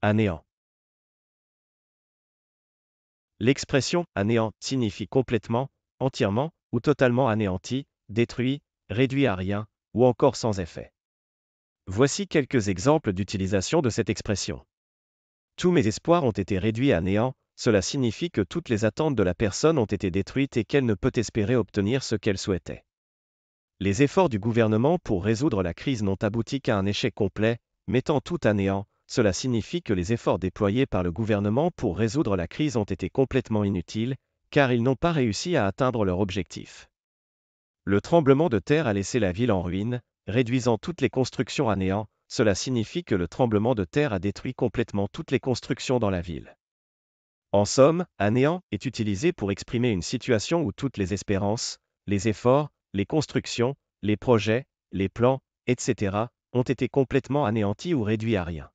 à néant. L'expression « à néant » signifie complètement, entièrement ou totalement anéanti, détruit, réduit à rien, ou encore sans effet. Voici quelques exemples d'utilisation de cette expression. Tous mes espoirs ont été réduits à néant, cela signifie que toutes les attentes de la personne ont été détruites et qu'elle ne peut espérer obtenir ce qu'elle souhaitait. Les efforts du gouvernement pour résoudre la crise n'ont abouti qu'à un échec complet, mettant tout à néant. Cela signifie que les efforts déployés par le gouvernement pour résoudre la crise ont été complètement inutiles, car ils n'ont pas réussi à atteindre leur objectif. Le tremblement de terre a laissé la ville en ruine, réduisant toutes les constructions à néant. Cela signifie que le tremblement de terre a détruit complètement toutes les constructions dans la ville. En somme, à néant est utilisé pour exprimer une situation où toutes les espérances, les efforts, les constructions, les projets, les plans, etc. ont été complètement anéantis ou réduits à rien.